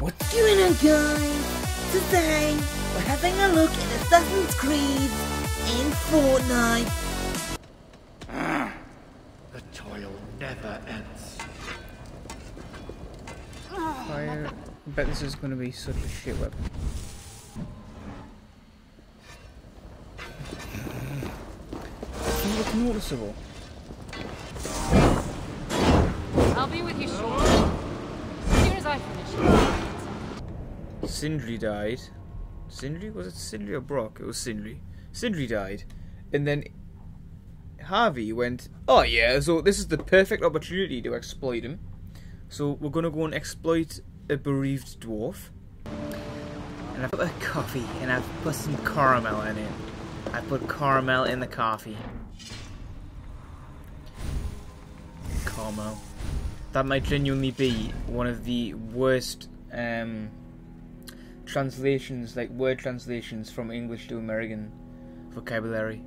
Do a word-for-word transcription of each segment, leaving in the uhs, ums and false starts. What's going on, guys? Today we're having a look at Assassin's Creed and Fortnite. Ah, the toil never ends. I bet this is going to be such a shit weapon. It's noticeable. I'll be with you shortly. As soon as I finish. Sindri died. Sindri? Was it Sindri or Brock? It was Sindri. Sindri died. And then Harvey went, oh yeah, so this is the perfect opportunity to exploit him. So we're going to go and exploit a bereaved dwarf. And I've got a coffee and I've put some caramel in it. I put caramel in the coffee. Caramel. That might genuinely be one of the worst um, translations, like word translations from English to American vocabulary.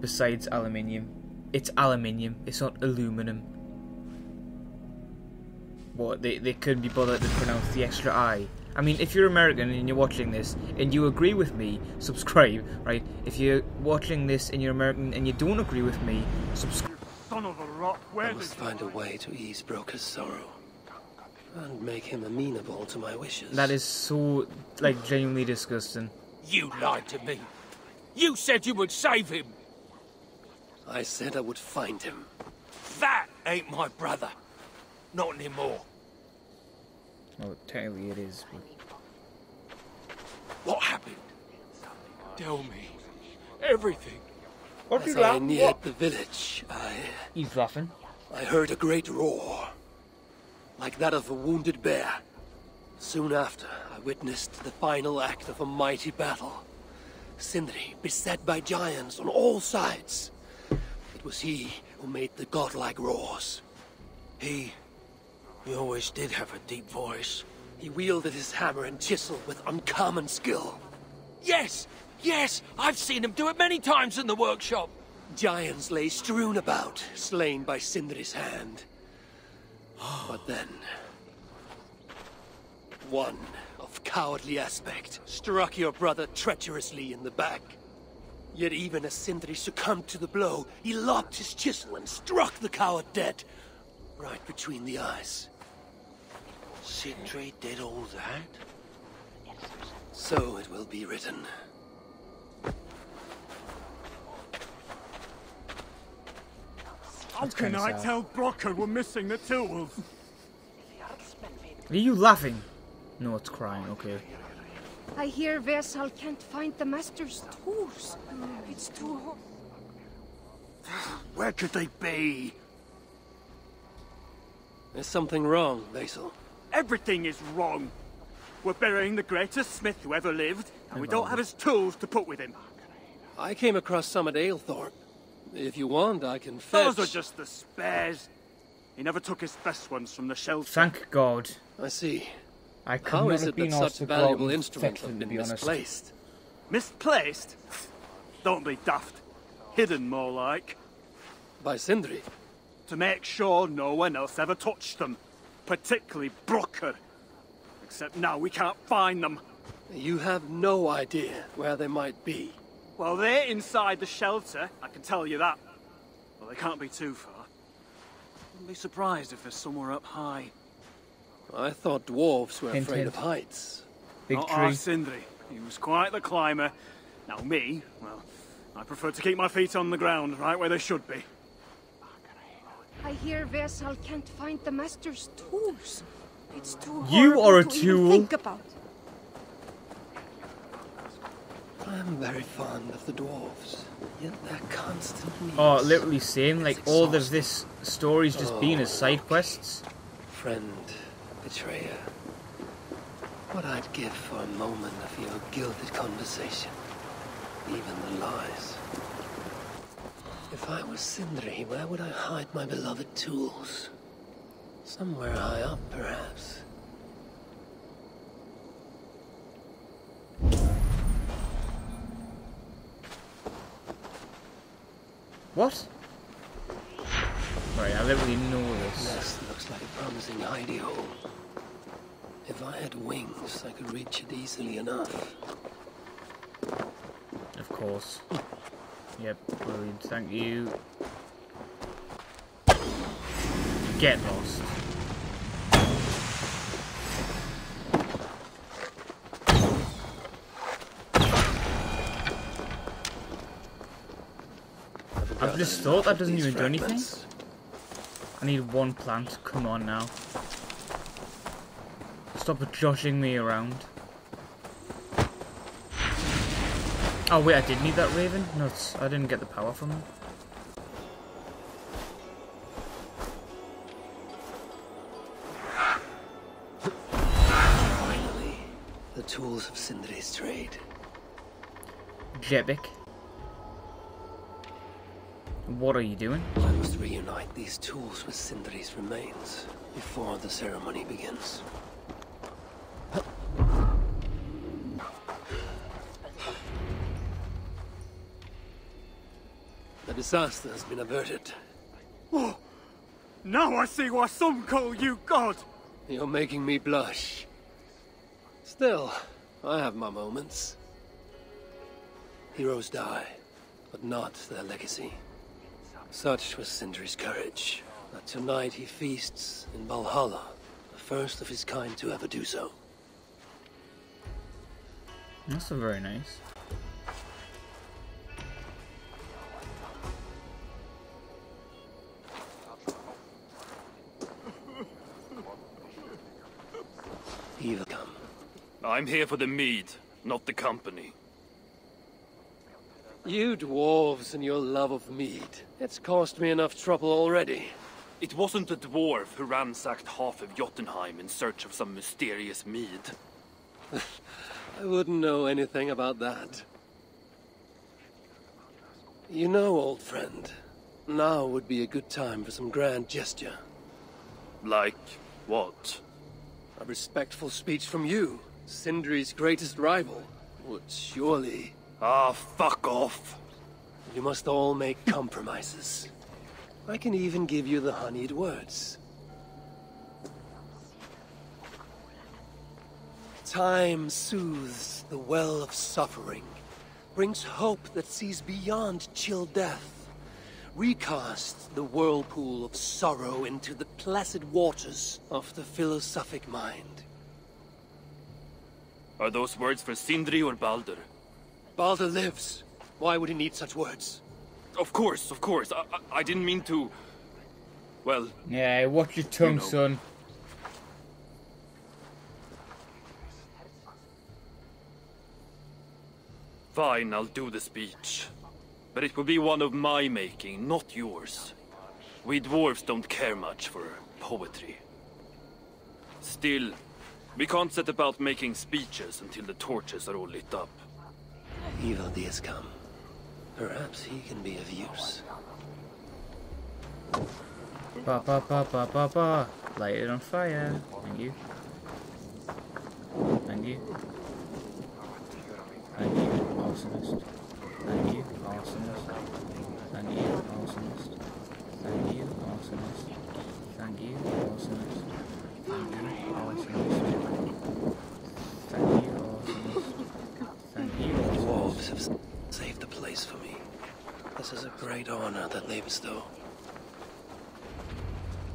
Besides aluminium. It's aluminium, it's not aluminum. What, they, they couldn't be bothered to pronounce the extra I. I mean, if you're American and you're watching this and you agree with me, subscribe, right? If you're watching this and you're American and you don't agree with me, subscribe. I must find a way to ease Brokker's sorrow and make him amenable to my wishes. That is so, like, genuinely disgusting. You lied to me. You said you would save him. I said I would find him. That ain't my brother. Not anymore. Well, technically it is. But... what happened? Tell me. Everything. What As you I neared what? the village, I... He's laughing. I heard a great roar. Like that of a wounded bear. Soon after, I witnessed the final act of a mighty battle. Sindri, beset by giants on all sides. It was he who made the godlike roars. He... He always did have a deep voice. He wielded his hammer and chisel with uncommon skill. Yes! Yes! I've seen him do it many times in the workshop! Giants lay strewn about, slain by Sindri's hand. But then... one of cowardly aspect struck your brother treacherously in the back. Yet even as Sindri succumbed to the blow, he lopped his chisel and struck the coward dead, right between the eyes. Sindri did all that? So it will be written. How can I tell Brokkr we're missing the tools? Are you laughing? No, it's crying, okay. I hear Versal can't find the master's tools. It's too hot. Where could they be? There's something wrong, Basil. Everything is wrong. We're burying the greatest smith who ever lived, and we don't have his tools to put with him. I came across some at Aelthorp. If you want, I can fetch... Those are just the spares. He never took his best ones from the shelter. Thank God. I see. I How is it that such valuable instruments have been misplaced? Misplaced? Don't be daft. Hidden, more like. By Sindri? To make sure no one else ever touched them, particularly Brokkr. Except now we can't find them. You have no idea where they might be. Well, they're inside the shelter, I can tell you that. Well, they can't be too far. Wouldn't be surprised if they're somewhere up high. I thought dwarves were hint, afraid hint. of heights. Big Not tree. Our Sindri. He was quite the climber. Now me, well, I prefer to keep my feet on the ground, right where they should be. I hear Versal can't find the master's tools. It's too hard you are a to tool. Think about. I am very fond of the dwarves, yet they're constant. Oh, literally same. Like exhausting. All of this story's just oh, been as side quests. Friend, betrayer. What I'd give for a moment of your gilded conversation, even the lies. If I was Sindri, where would I hide my beloved tools? Somewhere high up, perhaps. What? Right, I literally know this. This looks like a promising hidey hole. If If I had wings, I could reach it easily enough. Of course. Yep, brilliant. Thank you. Get lost. I've just thought that doesn't even do anything. I need one plant. Come on now. Stop joshing me around. Oh wait, I did need that raven? Nuts. I didn't get the power from him. Finally, the tools of Sindri's trade. Jebek. What are you doing? I must reunite these tools with Sindri's remains before the ceremony begins. Disaster has been averted. Oh, now I see why some call you God! You're making me blush. Still, I have my moments. Heroes die, but not their legacy. Such was Sindri's courage, that tonight he feasts in Valhalla, the first of his kind to ever do so. That's very nice. I'm here for the mead, not the company. You dwarves and your love of mead. It's cost me enough trouble already. It wasn't a dwarf who ransacked half of Jotunheim in search of some mysterious mead. I wouldn't know anything about that. You know, old friend, now would be a good time for some grand gesture. Like what? A respectful speech from you, Sindri's greatest rival, would surely... Ah, fuck off! You must all make compromises. I can even give you the honeyed words. Time soothes the well of suffering, brings hope that sees beyond chill death, recasts the whirlpool of sorrow into the placid waters of the philosophic mind. Are those words for Sindri or Baldur? Baldur lives. Why would he need such words? Of course, of course. I, I, I didn't mean to... Well... Yeah, watch your tongue, you know. Son. Fine, I'll do the speech. But it will be one of my making, not yours. We dwarves don't care much for poetry. Still... We can't set about making speeches until the torches are all lit up. Ivaldi has come. Perhaps he can be of use. Ba ba ba ba ba ba. Light it on fire. Thank you. Thank you. Thank you, arsonist. Thank you, arsonist. Thank you, arsonist. Thank you, arsonist. Thank you, arsonist. Thank you, arsonist. Have saved the place for me. This is a great honor that they bestow.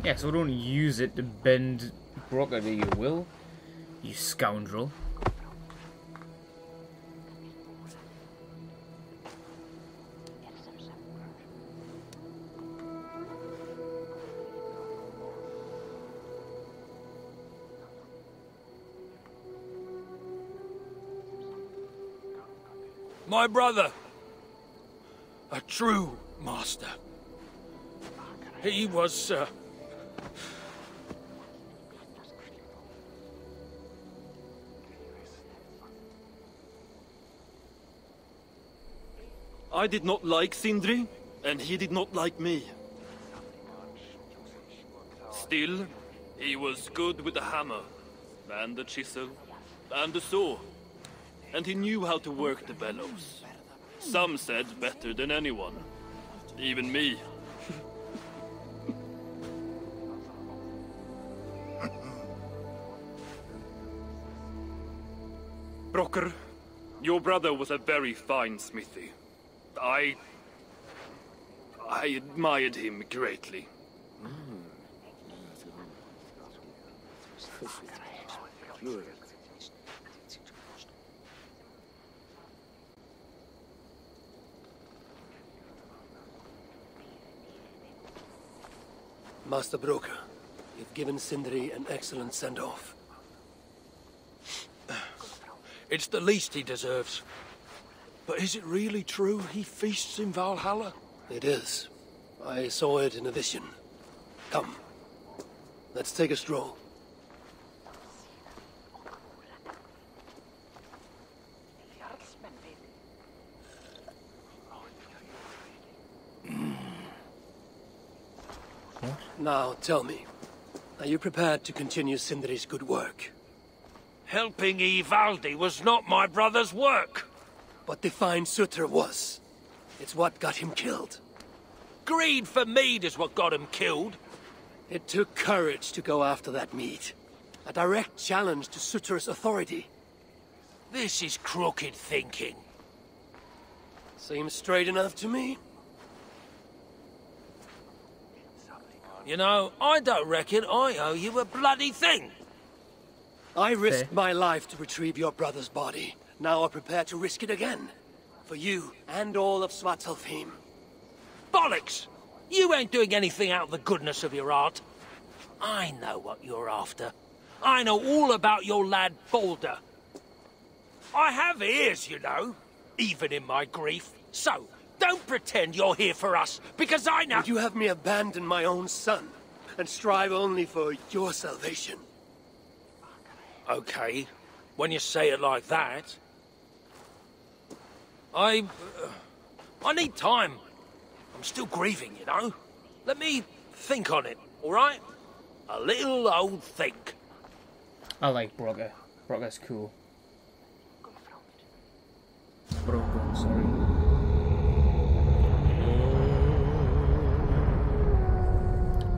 Yeah, so don't use it to bend Brokkr to your will, you scoundrel. My brother, a true master. He was uh... I did not like Sindri, and he did not like me. Still, he was good with the hammer, and the chisel, and the saw. And he knew how to work the bellows. Some said better than anyone. Even me. Brokkr, your brother was a very fine smithy. I... I admired him greatly. Mm. Master Brokkr, you've given Sindri an excellent send-off. It's the least he deserves. But is it really true he feasts in Valhalla? It is. I saw it in a vision. Come, let's take a stroll. Now, tell me, are you prepared to continue Sindri's good work? Helping Ivaldi was not my brother's work. But the fine Sutra was. It's what got him killed. Greed for mead is what got him killed. It took courage to go after that mead. A direct challenge to Sutra's authority. This is crooked thinking. Seems straight enough to me. You know, I don't reckon I owe you a bloody thing. I risked Fair. my life to retrieve your brother's body. Now I prepare to risk it again. For you and all of Svartálfheim. Bollocks! You ain't doing anything out of the goodness of your heart. I know what you're after. I know all about your lad Baldur. I have ears, you know, even in my grief. So, don't pretend you're here for us, because I know— Would you have me abandon my own son, and strive only for your salvation? Okay, when you say it like that. I... Uh, I need time. I'm still grieving, you know. Let me think on it, alright? A little old think. I like Brokkr. Brokkr's cool. Brokkr, sorry.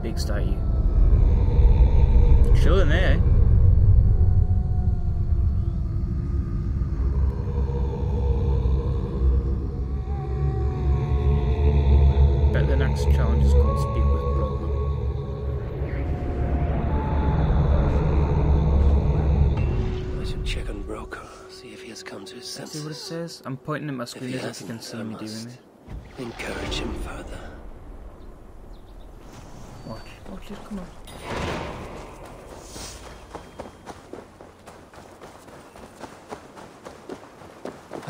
Big statue. Chilling there. Bet the next challenge is going to speak with Brokkr. I should check on Brokkr, see if he has come to his senses. See what it says? I'm pointing at my screen as if you can see me doing it. Encourage him further. Watch, watch it, come on.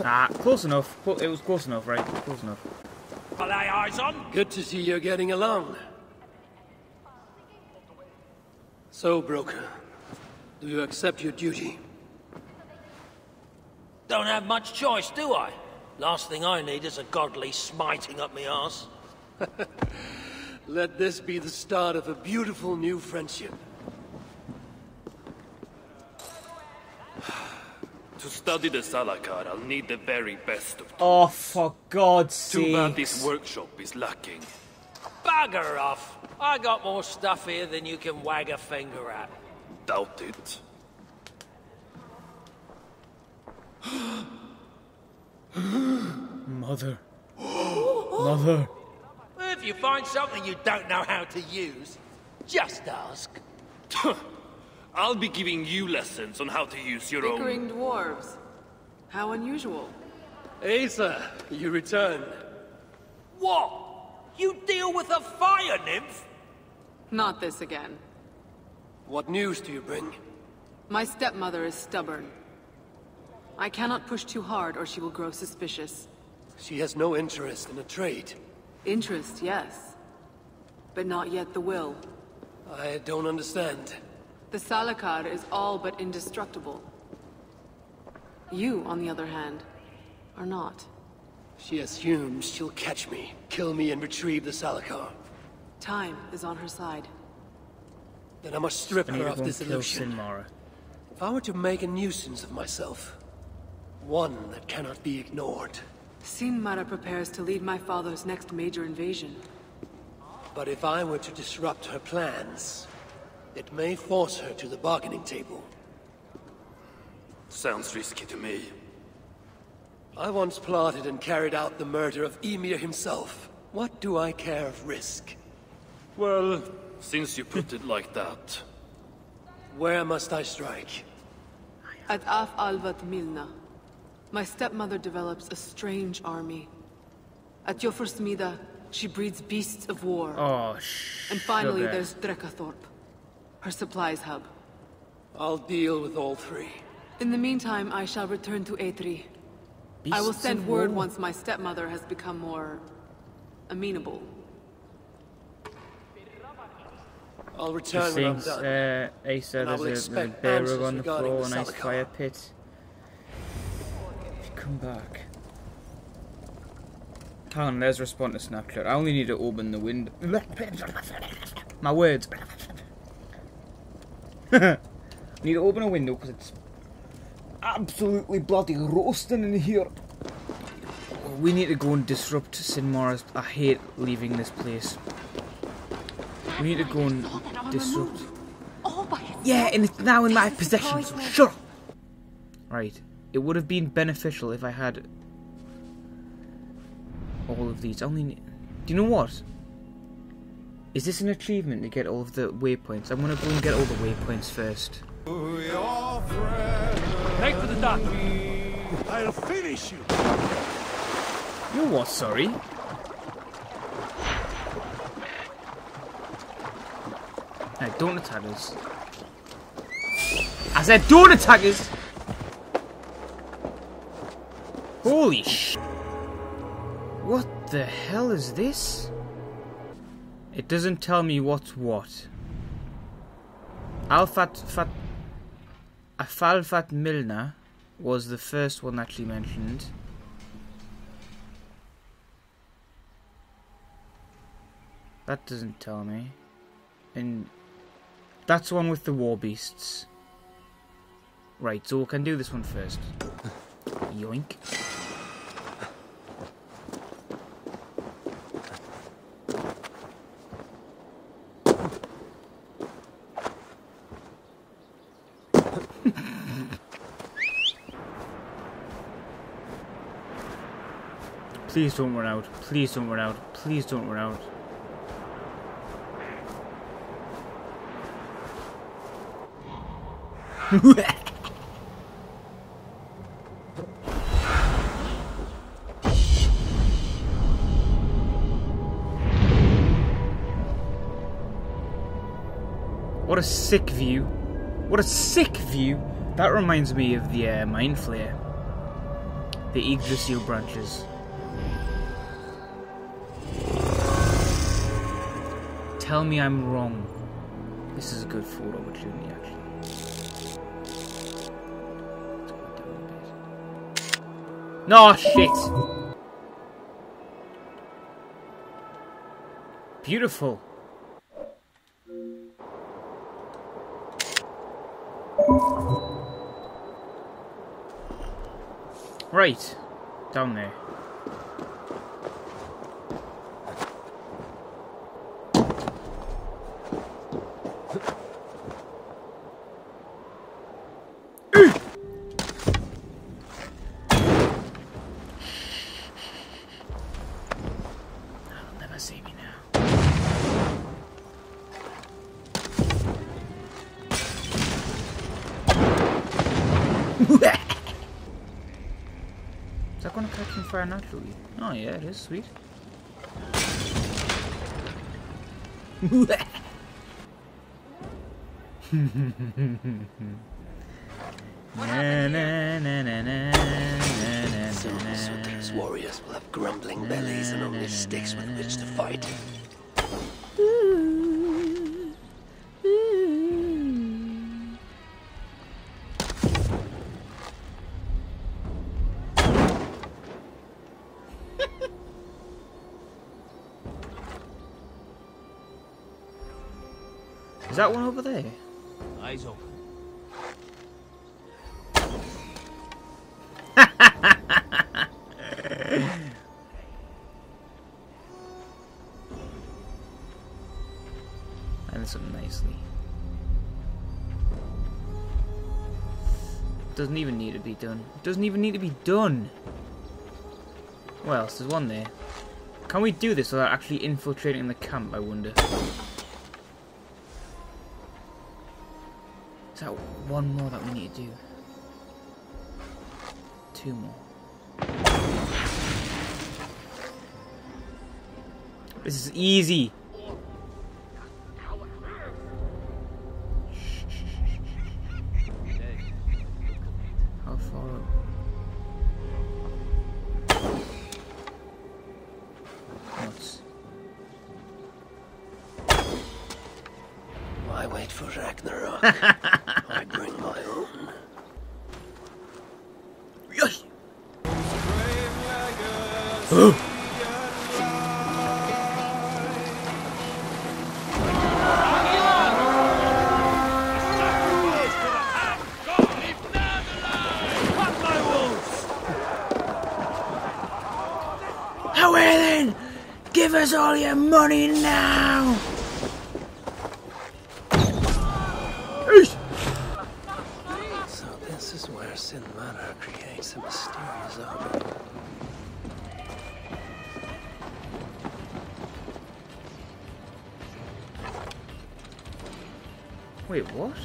Ah, close enough. It was close enough, right? Close enough. I'll lay eyes on. Good to see you're getting along. So, Brokkr, do you accept your duty? Don't have much choice, do I? Last thing I need is a godly smiting up my arse. Let this be the start of a beautiful new friendship. To study the Salakar, I'll need the very best of tools. Oh, for God's sake. Too bad this workshop is lacking. Bugger off! I got more stuff here than you can wag a finger at. Doubt it. Mother. Mother. If you find something you don't know how to use, just ask. I'll be giving you lessons on how to use your own... Bickering dwarves. How unusual. Asa, you return. What? You deal with a fire nymph? Not this again. What news do you bring? My stepmother is stubborn. I cannot push too hard or she will grow suspicious. She has no interest in a trade. Interest, yes. But not yet the will. I don't understand. The Salakar is all but indestructible. You, on the other hand, are not. She assumes she'll catch me, kill me, and retrieve the Salakar. Time is on her side. Then I must strip her of this illusion. Sinmara. If I were to make a nuisance of myself, one that cannot be ignored. Sinmara prepares to lead my father's next major invasion. But if I were to disrupt her plans, it may force her to the bargaining table. Sounds risky to me. I once plotted and carried out the murder of Ymir himself. What do I care of risk? Well, since you put it like that... Where must I strike? At Af Alvat Milna. My stepmother develops a strange army. At Yofursmida, she breeds beasts of war. Oh, sh And finally, okay. there's Drekathorp, her supplies hub. I'll deal with all three. In the meantime, I shall return to Eitri. Beasts I will send word war. once my stepmother has become more... amenable. I'll return it seems, when I'm done. Uh, Asa, there's a, there's a bear rug on the floor, the a nice fire pit. Come back. Hang on, there's a response to Snapchat. I only need to open the window. My words. I need to open a window because it's absolutely bloody roasting in here. We need to go and disrupt Sinmara's. I hate leaving this place. We need to go and disrupt. Yeah, and it's now in my possession, so shut up! Right. It would have been beneficial if I had all of these. I only need... Do you know what? Is this an achievement to get all of the waypoints? I'm gonna go and get all the waypoints first. Take for the duck! I'll finish you! You what, sorry? No, don't attack us. I said don't attack us! Holy sh... What the hell is this? It doesn't tell me what's what. Alfat... Fat... Af Alvat Milna was the first one that she mentioned. That doesn't tell me. And... that's the one with the war beasts. Right, so we can do this one first. Yoink. Please don't run out. Please don't run out. Please don't run out. What a sick view. What a sick view. That reminds me of the uh, Mind Flare. The Yggdrasil branches. Tell me I'm wrong. This is a good photo opportunity, actually. No shit! Beautiful. Right. Down there. Naturally. Oh yeah, it is sweet. na, na, na, na, na, na, soon, soon these warriors will have grumbling bellies and only sticks with which to fight. Is that one over there? Eyes open. And something nicely. Doesn't even need to be done. It doesn't even need to be done. What else? There's one there. Can we do this without actually infiltrating the camp, I wonder? Is that one more that we need to do? Two more. This is easy. How far up? Nuts. Why wait for Ragnarok? I bring my own. Yes. Oh. Give us all your money now! So this is where Sinmara creates a mysterious army. Wait, what?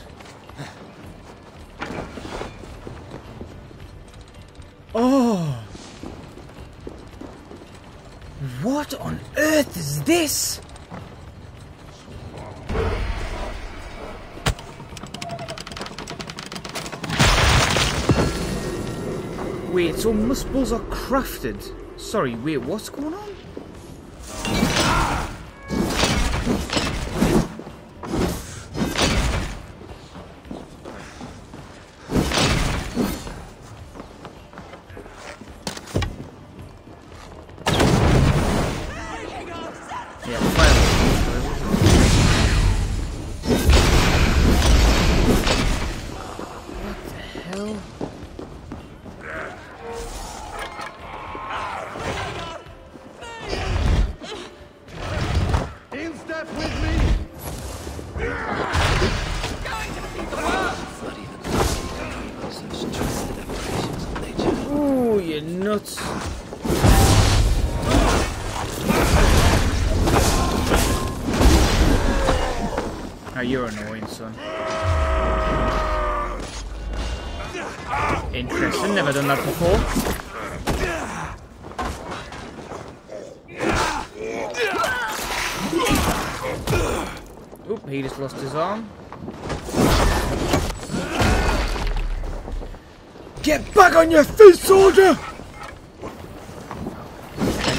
Oh! What on earth is this? Wait, so muspels are crafted. Sorry, wait, what's going on? Oh, you're annoying, son. Interesting, never done that before. Oop, he just lost his arm. Get back on your feet, soldier!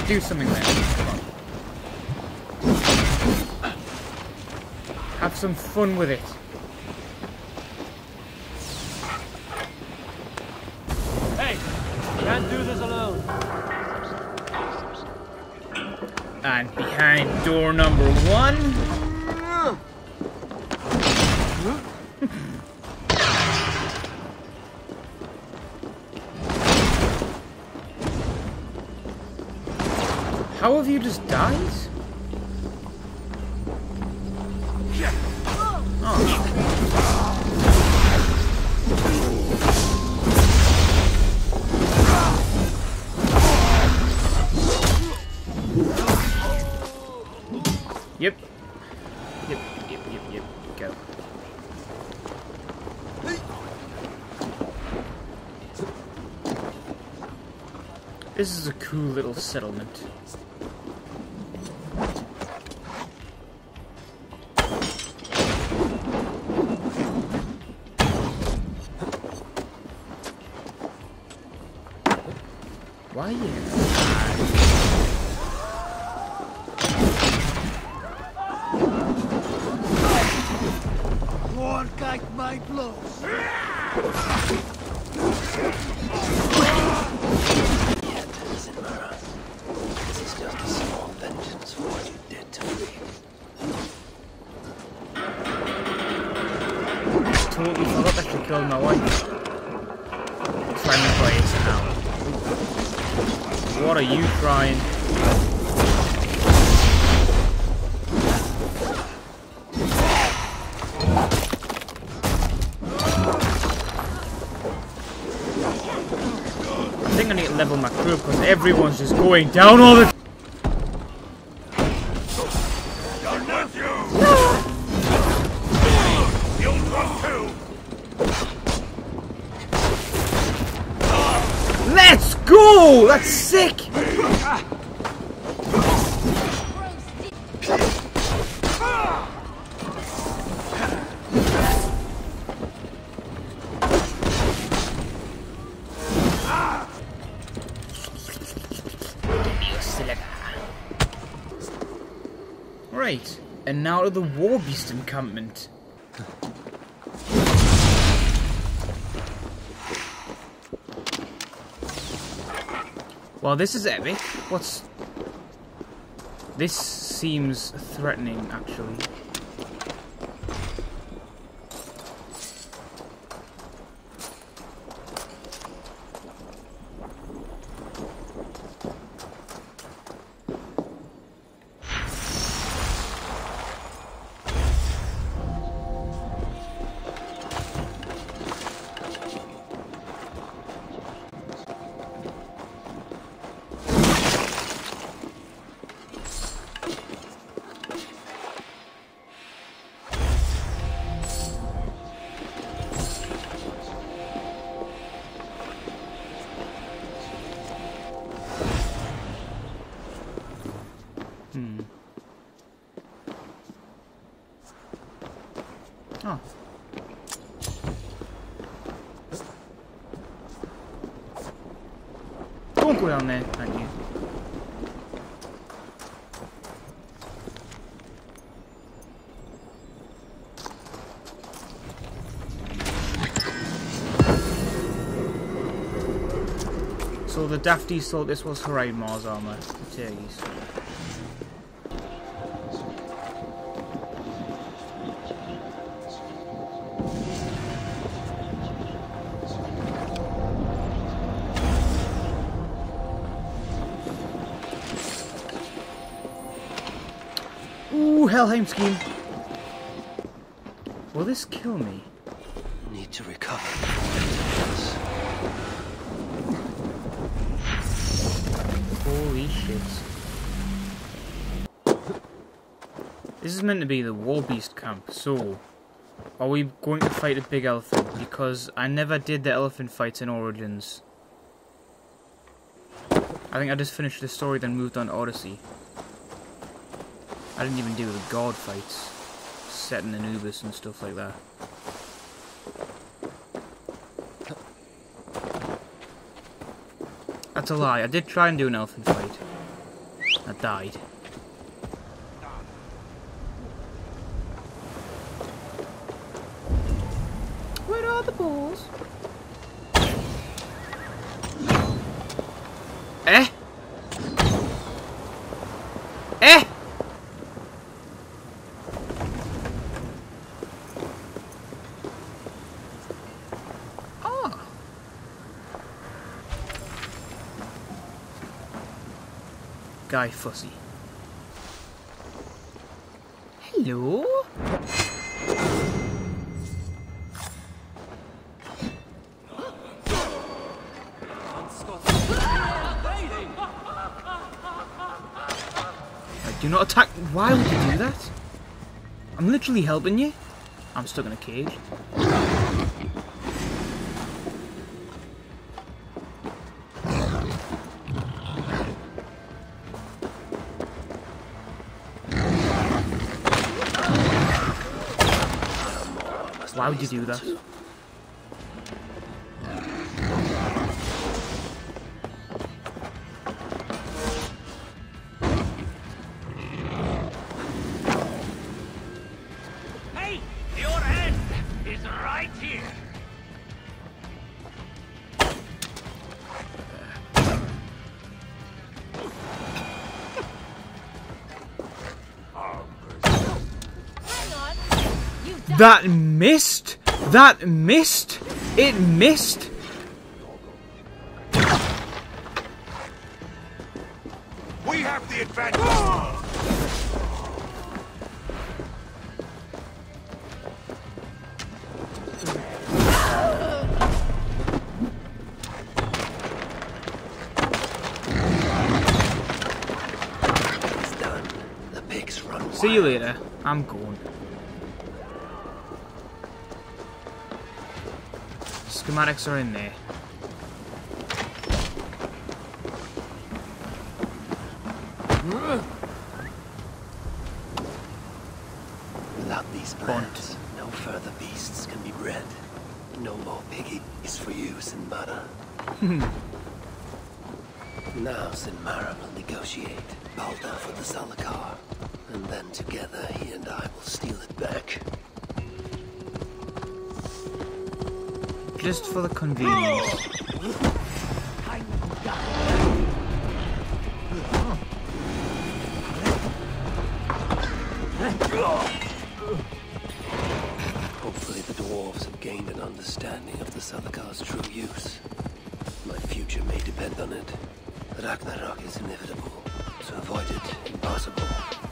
Do something there. Come on. Have some fun with it. Hey, you can't do this alone. And behind door number one. How have you just died? Oh. Yep. Yep, yep, yep, yep. Go. This is a cool little settlement. Why you? War like my blows. Yet, Sinmara, this is just a small vengeance for what you did to me. I totally forgot that you killed my wife. Trying to play it now. What are you trying? think I need to level my crew because everyone's just going down all the. Let's go! That's sick! Right, and now to the war beast encampment. Well, this is epic. What's... This seems threatening, actually. Don't go down there, thank you. So the dafties thought this was Hreimar's armor. Jeez. Helheim scheme. Will this kill me? Need to recover. Holy shit. This is meant to be the war beast camp, so are we going to fight a big elephant? Because I never did the elephant fights in Origins. I think I just finished the story then moved on to Odyssey. I didn't even do the god fights, set in Anubis and stuff like that. That's a lie, I did try and do an elephant fight. I died. Where are the balls? Eh? Guy Fussy. Hello? Do not attack. Why would you do that? I'm literally helping you. I'm stuck in a cage. Why would you do that? Hey, your end is right here. That missed? That missed? It missed? We have the advantage. Oh. See you later. I'm going. Schematics are in there. Without these plants, no further beasts can be bred. No more piggies for you, Sinmara. Now Sinmara will negotiate Baldur for the Salakar, and then together he and I will steal it back. Just for the convenience. Hopefully the dwarves have gained an understanding of the Salakar's true use. My future may depend on it. Ragnarok is inevitable. To avoid it, impossible.